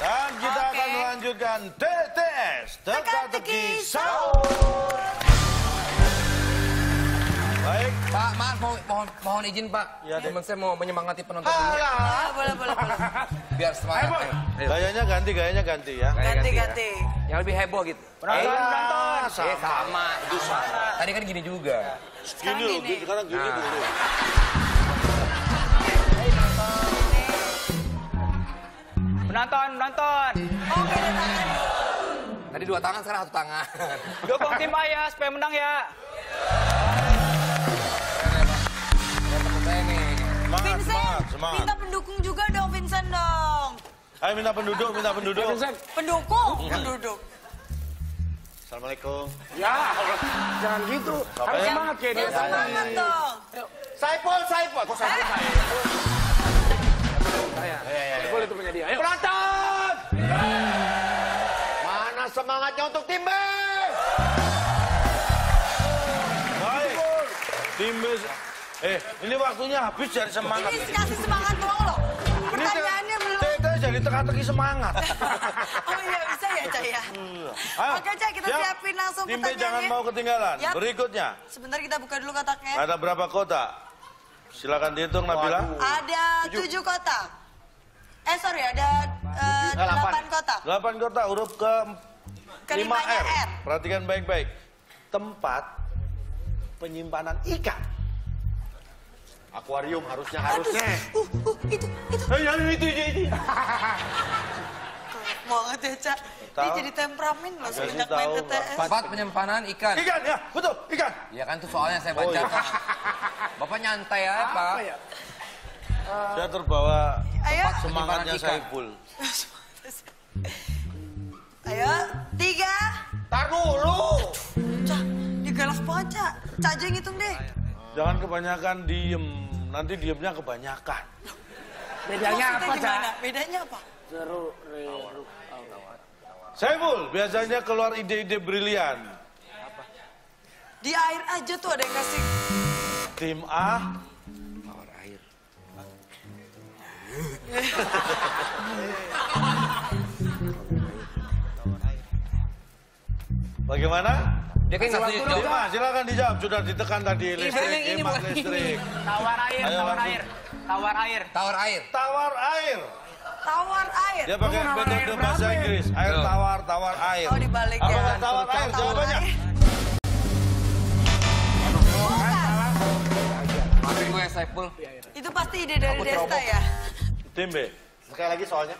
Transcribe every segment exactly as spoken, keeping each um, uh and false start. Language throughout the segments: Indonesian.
Dan kita okay. akan melanjutkan T T S, teka-teki sahur. Baik, Pak, maaf, mohon, mohon izin, Pak. Ya, teman saya mau menyemangati penonton. Ah, boleh, boleh, boleh. Biar semangat. Gayanya ganti, gayanya ganti ya. Ganti-ganti. Ganti. Ya. Yang lebih heboh gitu. Penonton-penonton. Eh, sama. Itu sama. Tadi kan gini juga. Gini loh, sekarang gini dulu. Penonton, penonton. Oke, dua tangan. Tadi dua tangan, sekarang satu tangan. Dukung tim A ya, supaya menang ya. Semangat, semangat, semangat. Minta pendukung juga dong, Vincent dong. Ayo minta penduduk, minta penduduk. Ya, Vincent. Pendukung, hmm. penduduk. Assalamualaikum. Ya, jangan gitu. Harus semangat kayak dia. Semangat dong. Saipul, Saipul. Kok Saipul saya? Saipul itu punya dia. Ayo. Penonton! Mana semangatnya untuk tim B? Baik. Tim B. Eh, ini waktunya habis dari semangat. Ini kasih semangat doang loh. Pertanyaannya belum. Tete jadi teka-teki semangat. Oh iya, bisa ya, Cah ya. Ayo, oke, Cah, kita siap. siapin langsung Timbe pertanyaannya. Jangan mau ketinggalan. Yap. Berikutnya. Sebentar kita buka dulu kotaknya. Ada berapa kota? Silakan dihitung, Nabila. Ada tujuh kota. Eh, sorry, ada uh, delapan kota. Delapan kota, huruf ke lima R. R. Perhatikan baik-baik. Tempat penyimpanan ikan. Akuarium harusnya harusnya. Aduh, uh, uh, itu, itu. Eh, ya, itu, itu, itu. Banget ya, Cak. Dia jadi temperamen loh sejak main T T S. Tempat penyimpanan ikan. Ikan, ya, betul, ikan. Ya kan, itu soalnya saya baca. Oh, iya. Bapak nyantai ya, apa, Pak. Ya? Uh, saya terbawa tempat semangatnya Saiful. Ayo, tiga. Tar dulu. Cak, digalak banget, Cak. Cak aja ngitung deh. Jangan kebanyakan diem, nanti diemnya kebanyakan. Bedanya apa, Cak? Bedanya apa? Seru, seru. Saiful, biasanya keluar ide-ide brilian. Apa? Di air aja tuh ada yang kasih. Tim A. Power air. Bagaimana? Dia kan satu jawab. Mas, silakan dijawab. Sudah ditekan tadi listrik, hemat listrik. Tawar air, tawar air, tawar air, tawar air, tawar air, tawar air. Dia pakai metode bahasa Inggris. Air tawar, tawar air. Oh dibalik ya. Apa tawar air? Jawabannya. Maafin gue ya, Saiful. Itu pasti ide dari Desta ya. Tim B. Sekali lagi soalnya.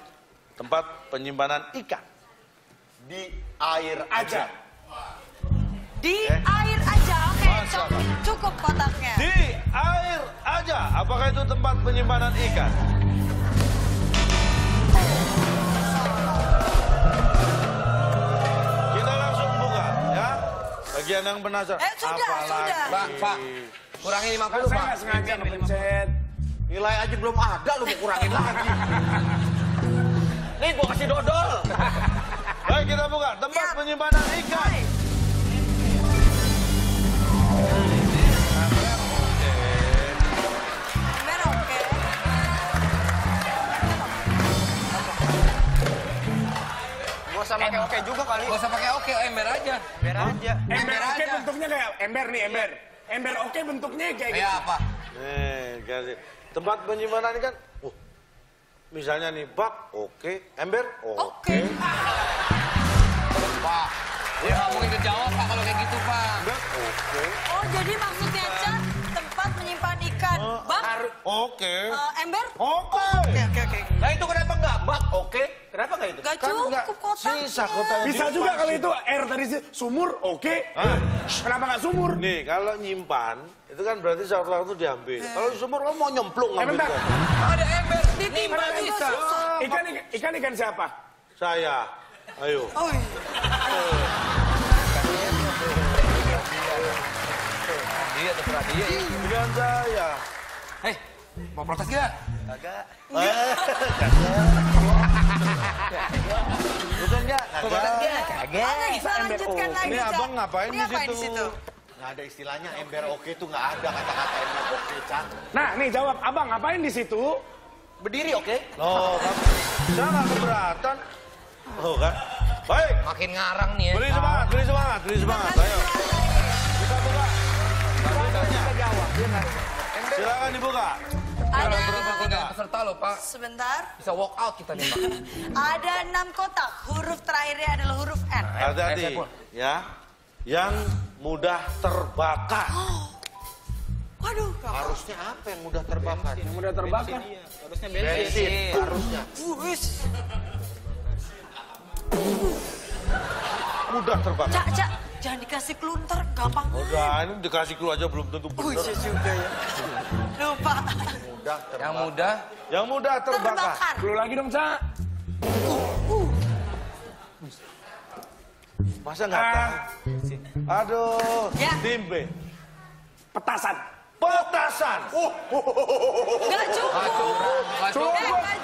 Tempat penyimpanan ikan di air aja. Di eh. air aja, oke, okay. cukup, cukup kotaknya. Di air aja, apakah itu tempat penyimpanan ikan? Kita langsung buka, ya. Bagian yang penasaran. Eh, sudah, apalagi. sudah. Pak, Pak, kurangin lima puluh, Pak. Saya nggak sengaja ngepencet. Nilai aja belum ada, lu mau kurangin lagi. Nih, gua kasih dodol. Baik, kita buka. Tempat ya. penyimpanan ikan. Baik. Gak usah pakai oke juga kali. Gak usah pakai oke, ember aja. Ember aja. Ember oke bentuknya kayak ember nih, ember. Ember oke bentuknya kayak gitu. Ya apa? Nih, tempat penyimpanan ikan. Oh, misalnya nih bak, oke. Ember, oke. Pak, dia nggak mungkin kejawab Pak kalau kayak gitu Pak. Oke. Oh, jadi maksudnya aja tempat menyimpan ikan. Bak, oke. Ember, oke. Oke, oke, oke. Nah itu kenapa nggak bak, oke? Kenapa nggak itu? Gak kan cukup kotaknya. Sisa kotaknya. Bisa juga kalau itu air tadi sih. Sumur, oke. Okay. Ah. Kenapa nggak sumur? Nih, kalau nyimpan, itu kan berarti satu-satu diambil. Eh. Kalau sumur, lo mau nyemplung ngambil. Eh, ada ember, ditimpan ikan. Ikan, ikan, ikan siapa? Saya. Ayo. Oh, iya. Oh. Dia terserah dia. Ikan saya. Hei, mau protes nggak? Agak. Bukan enggak? Kagak. Kita lanjutkan lagi. Ini abang ngapain di situ? Nggak ada istilahnya ember oke itu nggak ada kata-kata ember oke. Nah, nih jawab abang ngapain di situ? Berdiri, oke? Okay? Loh, kan. Saya nggak keberatan. Oh kan? Baik. Makin ngarang nih ya. Beri semangat, beri semangat, beri semangat. Ayo. Kita buka. Silakan dibuka. Ada tiga peserta loh, Pak. Sebentar. Bisa walk out kita nih, Pak. Ada enam kotak. Huruf terakhirnya adalah huruf N. Hati-hati. Ya. Yang mudah terbakar. Waduh, harusnya apa yang mudah terbakar? Bensin. Yang mudah terbakar. Bensin, iya. Harusnya bensin. bensin. Harusnya. Buis. Mudah terbakar. Cak, cak, jangan dikasih clue ntar, gampang. Udah, ini dikasih clue aja belum tentu benar. Buis juga ya. Lupa. Mudah terbakar. Yang mudah. Yang mudah terbakar. terbakar. Clue lagi dong, Cak. Uh, uh. Masa nggak ah. tahu? Aduh, ya. Tim B. Petasan. Petasan. Oh, oh, oh, oh. Gak cukup. Gak cukup. Eh, gak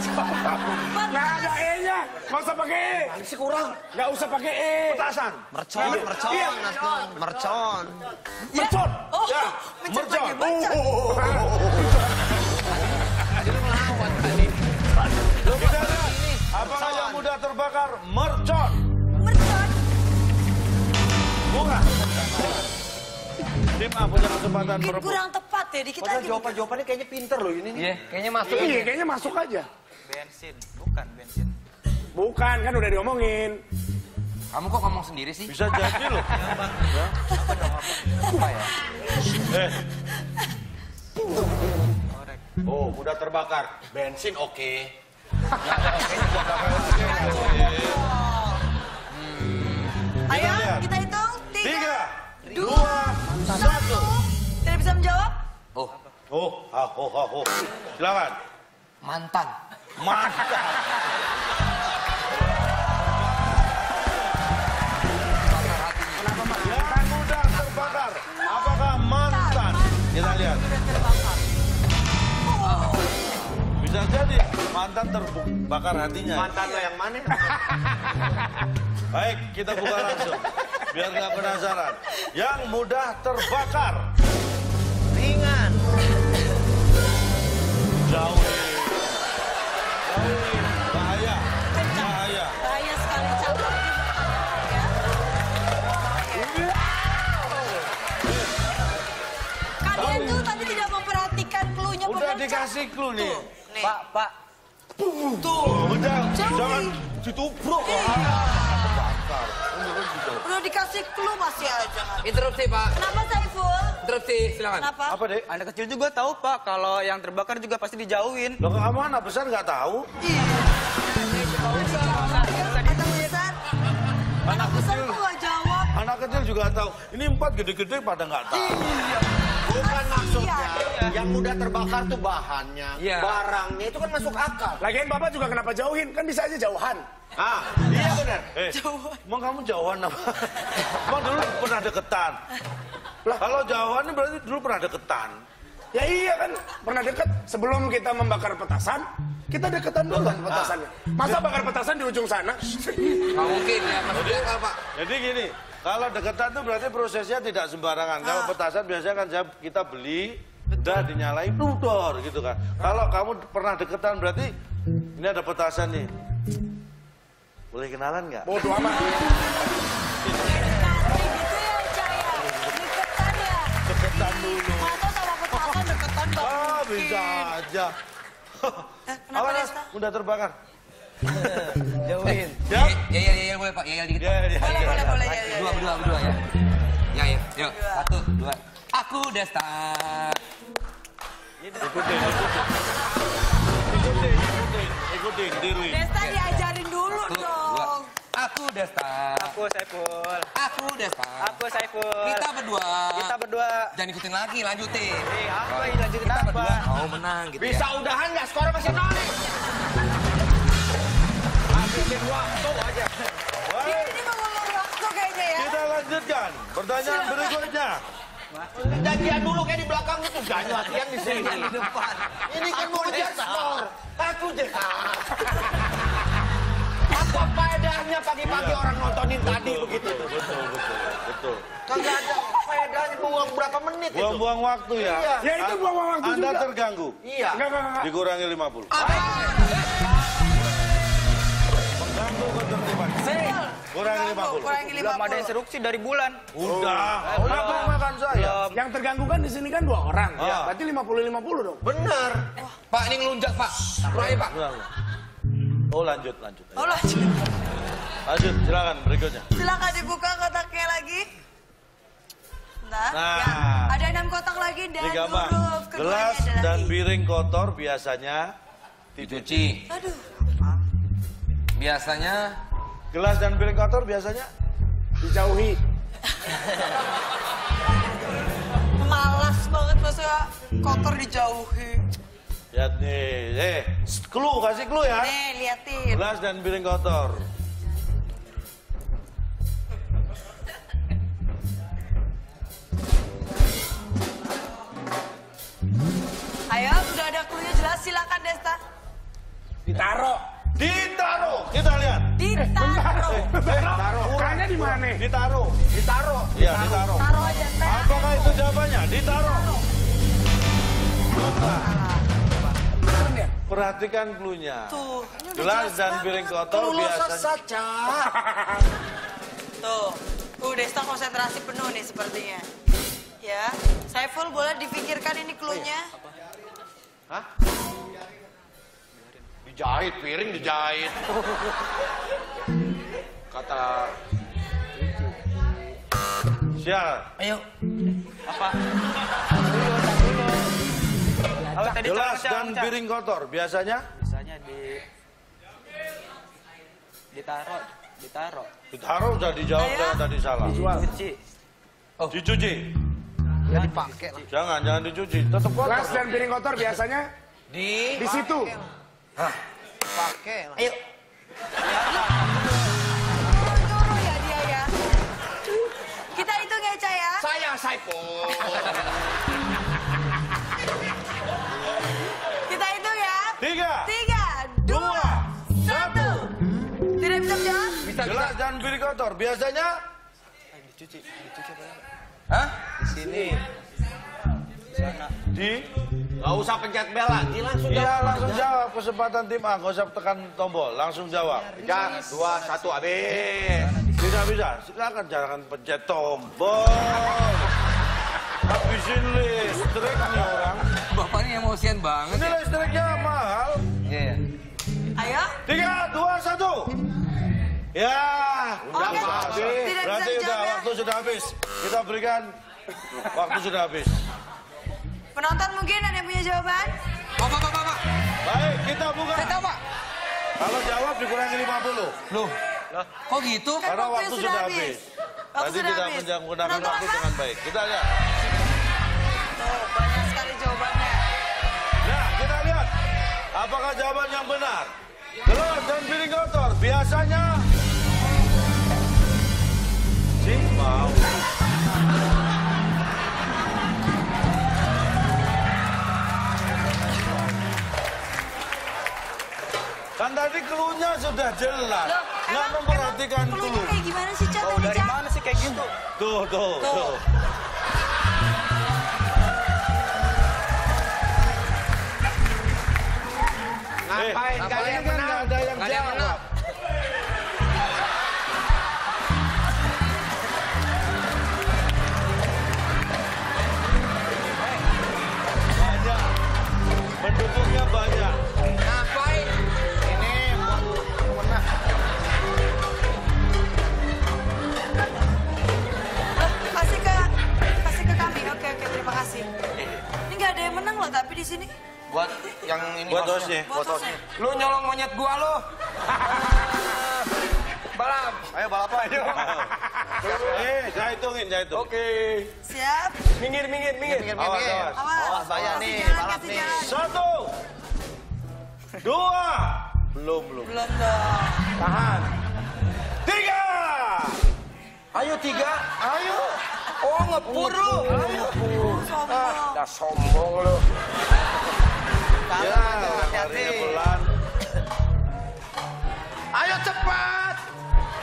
cukup. Gak ada E-nya. Gak usah pakai E. Gak sih kurang. Gak usah pakai E. Petasan. Mercon, mercon. Iya. Mercon. Mercon. Mercon. Oh, ya. Mercon. Oh, tadi lu melawan tadi. Apa yang mudah terbakar? Mercon. Mercon. Bukan. Tim A punya kesempatan berebut. Kurang tepat ya, dikit lagi. Jawaban-jawabannya kayaknya pinter loh ini. Iya, kayaknya masuk. Iya, kayaknya masuk aja. Bensin, bukan bensin. Bukan, kan udah diomongin. Kamu kok ngomong sendiri sih? Bisa jadi loh. Ya, apa dong apa ya? Eh. Oh, mudah terbakar. Bensin oke. Ayo, kita hitung. Tiga, dua, satu. Tidak bisa menjawab? Oh, oh, oh, oh, oh. Silakan. Mantan. Mantan. Yang mudah terbakar. Apakah mantan? Kita lihat. Bisa jadi mantan terbakar hatinya. Mantan lo yang mana? Baik, kita buka langsung. Biar nggak penasaran. Yang mudah terbakar. Ringan. Jauh. Jauh. Bahaya. Bahaya. Bahaya sekali. Cakap. Kalian tuh tadi tidak memperhatikan cluenya. Udah dikasih clue nih. Pak, Pak. Tuh. Udah. Jangan ditubruk. Udah dikasih clue masih aja. Interupsi, Pak. Kenapa, Saiful? Interupsi, silakan. Kenapa? Apa, Dek? Anak kecil juga tahu, Pak. Kalau yang terbakar juga pasti dijauhin. Loh, kamu anak besar nggak tahu? Iya. Anak besar? Anak besar kok nggak jawab? Anak kecil juga tahu. Ini empat gede-gede pada nggak tahu. Iya. Bukan maksudnya yang mudah terbakar tuh bahannya, barangnya itu kan masuk akal. Lagian Bapak juga kenapa jauhin? Kan bisa aja jauhan. Ah, iya benar. Eh, emang kamu jauhan apa? Emang dulu pernah deketan? Lah, kalau jauhan berarti dulu pernah deketan. Ya iya kan, pernah deket. Sebelum kita membakar petasan, kita deketan dulu kan petasannya. Masa bakar petasan di ujung sana? Nggak mungkin ya, maksudnya apa, Pak? Jadi gini. Kalau deketan itu berarti prosesnya tidak sembarangan. Ah. Kalau petasan biasanya kan kita beli, udah dinyalain, dudor gitu kan. Ah. Kalau kamu pernah deketan berarti ini ada petasan nih. Boleh kenalan nggak? Bodoh amat. Deketan ya. Deketan dulu. Mata sama petasan deketan nggak mungkin. Ah, bisa aja. Apa nih? Udah terbakar. Jauhin. Siap? Ya, ya, ya, boleh Pak. Ya, ya, dikit. Boleh, boleh, boleh. Berdua, berdua, berdua ya. Ya, ya, yuk. Satu, dua. Aku Desta. Ikutin, ikutin. Ikutin, ikutin. Ikutin, diri. Desta diajarin dulu dong. Aku Desta. Aku Saiful. Aku Desta. Aku Saiful. Kita berdua. Kita berdua. Jangan ikutin lagi, lanjutin. Aku yang lanjutin apa? Kita berdua mau menang gitu ya. Bisa udahan nggak? Skor masih nol nih. Bikin waktu aja. Ini mengulur waktu kayaknya ya. Kita lanjutkan. Pertanyaan berikutnya. Janjian dulu kayak di belakang itu. Jangan latihan di sini. Di depan. Ini kan mau ngejar skor. Aku Desta. Apa faedahnya pagi-pagi orang nontonin tadi begitu? Betul, betul, betul. Kagak ada faedahnya buang berapa menit. menit buang itu. Buang-buang waktu ya. Iya. Ya itu buang-buang waktu Anda juga. Anda terganggu. Iya. Enggak, enggak, enggak. Dikurangi lima puluh. Ah. Mengganggu ketertiban. Kurangi lima puluh. Kurangi lima puluh. Belum ada instruksi dari bulan. Udah. Oh. Udah oh. Makan saya. Belum. Yang terganggu kan di sini kan dua orang. Ah. Ya. Berarti lima puluh lima puluh dong. Benar. Oh. Pak ini ngelunjak Pak. Kurangi Pak. Oh lanjut, lanjut. Ayo. Oh lanjut. Lanjut, silakan berikutnya. Silakan dibuka kotaknya lagi. Nah, nah ya. Ada enam kotak lagi dan huruf gelas dan piring kotor biasanya dicuci. Aduh. Biasanya gelas dan piring kotor biasanya dijauhi. Malas banget maksudnya kotor dijauhi. Lihat nih, eh, clue, kasih clue ya. Nih, liatin. Gelas dan piring kotor. Ayo, sudah ada clue-nya jelas, silakan Desta. Ditaro. Ditaro. Kita lihat. Ditaro. Ditaro. Ukurannya di mana? Ditaro. Ditaro. Iya, ditaro. Taro aja, Taro. Apakah itu jawabannya? Ditaro. Perhatikan clue-nya. Gelas dan piring kotor biasanya. Saja. Tuh. Tuh, Desta konsentrasi penuh nih sepertinya. Ya, Saiful boleh dipikirkan ini clue-nya. Hah? Dijahit, piring dijahit. Kata... Sial. Ayo. Apa? Gelas dan piring kotor, biasanya? Biasanya di... Ditaruh, ditaruh. Ditaruh udah dijawab, jangan tadi salah. Dicuci. Oh. Dicuci. Ya dipakai lah. Jangan, jangan dicuci. Tetap kotor. Gelas dan piring kotor biasanya di di situ. Hah. Pakai lah. Ayo. Turun-turun ya dia ya. Kita hitung ya, Ca ya. Saya Saiful. Kita hitung ya. Tiga. Tiga, dua, satu. Tidak bisa jawab? Bisa. Gelas dan piring kotor biasanya dicuci. Dicuci apa? Hah? Di sini. Di? Gak usah pencet bel lagi, langsung jawab. Iya, langsung jawab. Kesempatan tim A, gak usah tekan tombol. Langsung jawab. Tiga, dua, satu, habis. Tidak bisa. Silakan jangan pencet tombol. Habisin listriknya orang. Bapak ini emosian banget. Ini listriknya mahal. Iya. Ayo. Tiga, dua, satu. Ya, udah habis. Berarti udah waktu sudah habis. Kita berikan waktu sudah habis. Penonton mungkin ada yang punya jawaban? Bapak, bapak, bapak. Baik, kita buka. Saya tahu, Pak. Kalau jawab dikurangi lima puluh. Loh, kok gitu? Karena waktu sudah habis. Tadi tidak menggunakan waktu dengan baik. Kita lihat. Tuh, banyak sekali jawabannya. Nah, kita lihat. Apakah jawaban yang benar? Gelas dan piring kotor biasanya si mau. Kan tadi cluenya sudah jelas. Loh, nggak memperhatikan cluenya kayak gimana sih, Ca? Oh, dari mana sih kayak gitu? Tuh, tuh, tuh. tuh. Ngapain eh, kalian kan nggak ada yang jawab? Banyak, pendukungnya banyak. Ngapain? Ini buat menang. Kasih ke, kasih ke kami. Oke, oke, terima kasih. Ini nggak ada yang menang loh, tapi di sini. Buat yang ini buat hostnya. Buat hostnya. Lu nyolong monyet gua lu. Balap. Ayo balapan. Ayo. Eh, saya hitungin, saya hitung. Oke. Siap. Minggir, minggir, minggir. Awas, awas. Awas saya nih, balap nih. Satu. Dua. Belum, belum. Belum dong. Tahan. Tiga. Ayo tiga. Ayo. Oh ngepur lu. Ayo. Sombong. Dah sombong lu. Ya, larinya pelan. Ayo cepat.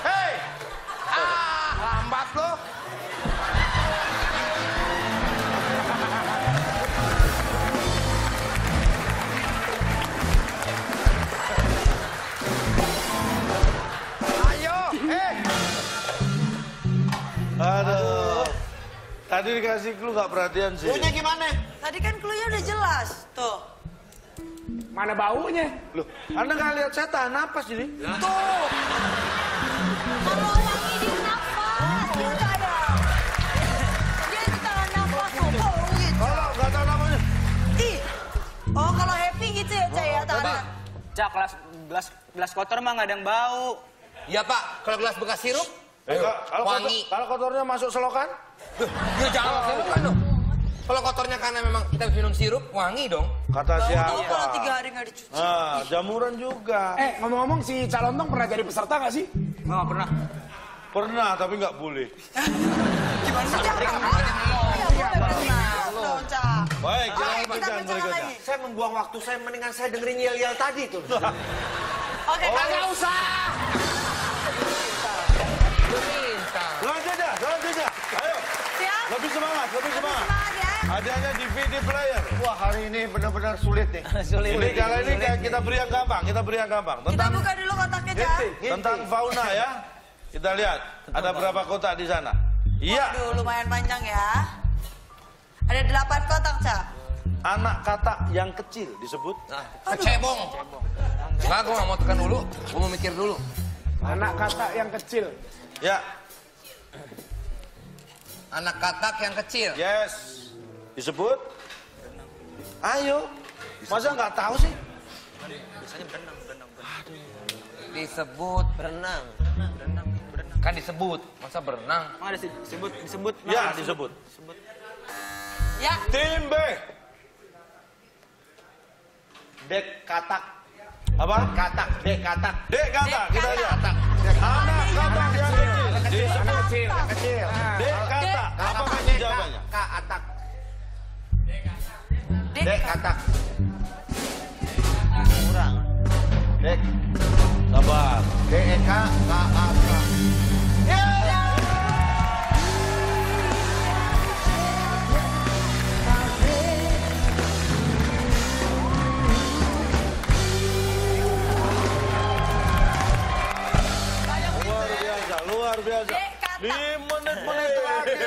Hei. Ah, lambat loh. tadi dikasih clue gak perhatian sih. Cluenya gimana? Tadi kan cluenya udah jelas, tuh. Mana baunya? Loh, Anda gak lihat setan, napas jadi. Nah. Tuh! Kalau yang ini napas, dia udah ada. Dia tahan napas, tuh. Oh, gitu. Kalau gak tahan namanya. Ih, oh kalau happy gitu ya, Cah, ya tahan. Cah, gelas, gelas, gelas kotor mah gak ada yang bau. Iya, Pak. Kalau gelas bekas sirup? Eh, kalau wangi. Kotor, kalau kotornya masuk selokan? Ya jangan oh. Selokan dong. Kalau kotornya karena memang kita minum sirup, wangi dong. Kata bau siapa? Tahu kalau tiga hari nggak dicuci. Nah, jamuran juga. Eh, ngomong-ngomong si Calontong pernah jadi peserta nggak sih? Nggak pernah. Pernah, tapi nggak boleh. Gimana sih? Baik, jangan berjalan berikutnya. Saya membuang waktu saya, mendingan saya dengerin yel-yel tadi tuh. Oke, nggak usah. Lebih semangat, lebih semangat. Adanya di V D player. Wah, hari ini benar-benar sulit nih. Sulit. Jadi kali ini kita beri yang gampang, kita beri yang gampang. Tentang, kita buka dulu kotaknya, Cak. Tentang fauna ya. Kita lihat, ada berapa kotak di sana. Iya. Waduh, lumayan panjang ya. Ada delapan kotak, Cak. Anak katak yang kecil disebut. Cebong. Nggak, gue nggak mau tekan dulu. Gue mau mikir dulu. Anak katak yang kecil. Ya. Anak katak yang kecil. Yes. Disebut? Benang. Ayo. Disebut. Masa nggak tahu sih? Biasanya berenang, berenang, berenang. Disebut berenang. Berenang, berenang, berenang. Kan disebut. Masa berenang? Masa disebut, disebut. Ya, disebut. Disebut. Ya. Tim B. Dek katak. Apa? Katak, dek katak. Dek katak, kita lihat. Anak katak yang kecil. Anak kecil, anak kecil. Dek katak. Apa maksud jawabannya? Katak. Dek katak. Kurang. Dek. Sabar. Dek katak. Luar biasa. Di menit-menit terakhir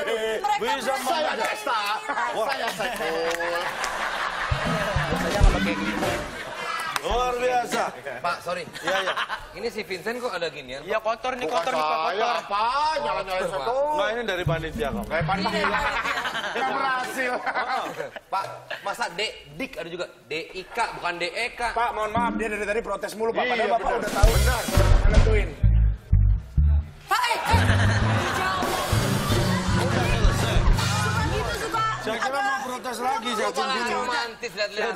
bisa mengajak pesta. Saya sekul. Biasanya nggak pakai gitu. Luar biasa. Pak, sorry. Iya, iya. Ini si Vincent kok ada ginian? Iya, kotor nih, kotor nih, kotor. Iya, apa? Nyala-nyala satu. Nggak, ini dari panitia kok. Kayak panitia. Nggak berhasil. Pak, masa D, Dik ada juga? D I K, bukan D E K. Pak, mohon maaf. Dia dari tadi protes mulu, Pak. Padahal Bapak udah tahu. Benar. Menentuin. Saya kira mau protes lagi, saya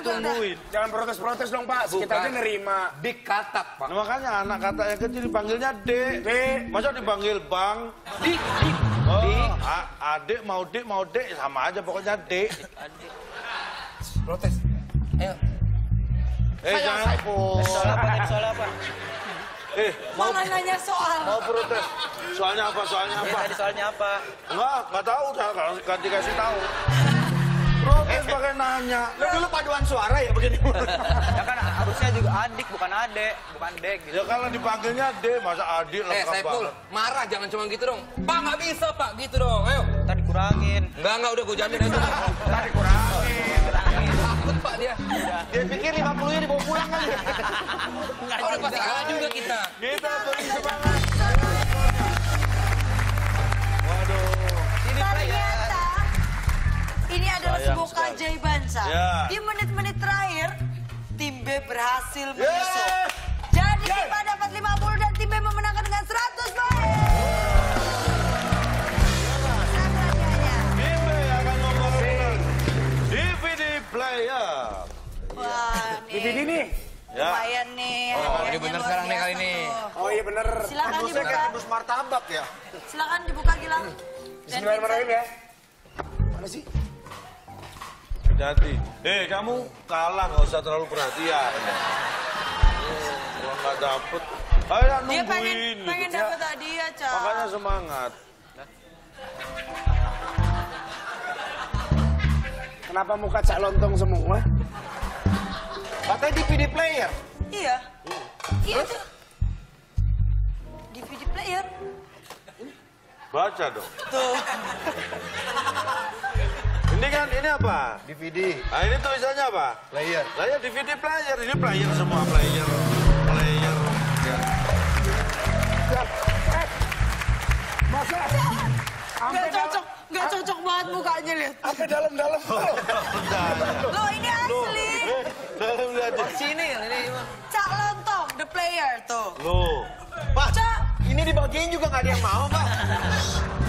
tungguin. Jangan protes-protes dong, Pak. Kita aja nerima. Dik katak, Pak. Makanya anak kata yang kecil dipanggilnya Dek. Masa dipanggil Bang? Dik. Oh, adik mau Dik, mau Dek. Sama aja pokoknya Dek. Protes. Ayo. Eh, jangan. Soal apa, soal apa? Eh, mau nanya soal. Mau protes. Soalnya apa? Soalnya apa? Tadi soalnya apa? Enggak, enggak tahu. Kalau enggak dikasih tahu. Protes pakai nanya. Lu dulu paduan suara ya begini. Ya kan harusnya juga adik bukan adek, bukan dek gitu. Ya kalau dipanggilnya dek, masa adik lengkap. Eh, Saiful, marah jangan cuma gitu dong. Pak, enggak bisa, Pak, gitu dong. Ayo, tadi kurangin. Enggak, enggak udah gue jamin aja. Tadi kurangin. Takut, Pak, dia. Dia pikir lima puluh-nya dibawa pulang kali. Enggak juga, juga kita. Kita beri semangat. Waduh. Ini ternyata ini adalah sebuah keajaiban, Sa. Ya. Di menit-menit terakhir, tim B berhasil menyusul. Yeah. Jadi yeah. Kita dapat lima puluh dan tim B memenangkan dengan seratus poin. Tim B akan memenangkan D V D player. Wah, D V D nih. Lumayan nih. Oh, ini bener sekarang nih kali ini. Oh iya bener. Silahkan dibuka. Kayak rebus martabak ya. Silahkan dibuka, Gilang. Bismillahirrahmanirrahim ya. Mana sih? Hati-hati. Eh, kamu kalah, gak usah terlalu perhatian. Gua gak dapet. Ayo nungguin. Dia pengen, pengen dapet tadi ya, Cak. Makanya semangat. Kenapa muka Cak Lontong semua? Katanya D V D player? Iya. Iya tuh. D V D player? Baca dong. Tuh. Ini kan, ini apa? D V D. Nah, ini tulisannya apa? Player. Player, D V D player. Ini player semua, player. Player. Ya. Eh. Masa? Gak cocok, gak cocok banget mukanya, lihat. Sampai dalam-dalam. Lo ini asli. Dalam-dalam. Sini, ini. Cak Lontong, the player, tuh. Lo. Pak, Cak. Ini dibagiin juga gak ada yang mau, Pak.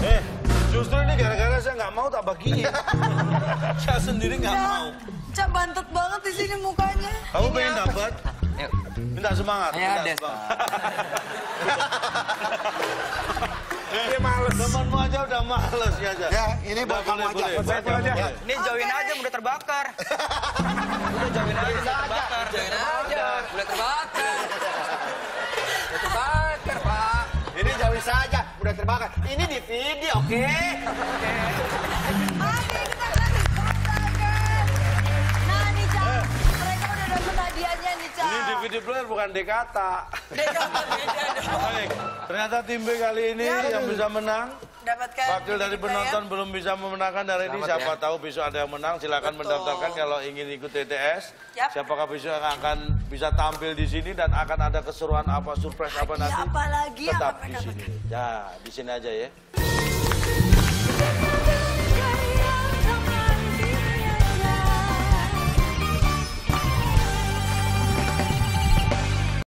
Eh, justru ini gara-gara saya gak mau tak bagiin. Saya sendiri gak ya, mau. Cak bantet banget di sini mukanya. Kamu ini pengen dapat? Minta semangat. Ya, minta semangat. Ini males. Temanmu aja udah males ya, Cak. Ya, ini buat kamu aja. aja. Ini jauhin okay. aja, udah terbakar. Udah jauhin aja, udah terbakar. Jauhin aja, udah terbakar. Udah terbakar, Pak. Ini jauhin saja, udah terbakar. Ini di video, oke? Okay? Oke. Okay. Kita kasih kontakan. Nah, nih Cak, eh. mereka udah dapat hadiahnya nih, Cak. Ini D V D player bukan Dekata. Dekata beda dong. Baik, ternyata tim B kali ini ya, yang bisa menang. Dapatkan wakil dari penonton ya? Belum bisa memenangkan dari ini. Siapa ya? Tahu besok ada yang menang, silakan Betul. mendaftarkan kalau ingin ikut T T S. Yap. Siapakah besok yang akan bisa tampil di sini dan akan ada keseruan apa, surprise apa nanti? Apalagi tetap apa di sini. Ya, di sini aja ya.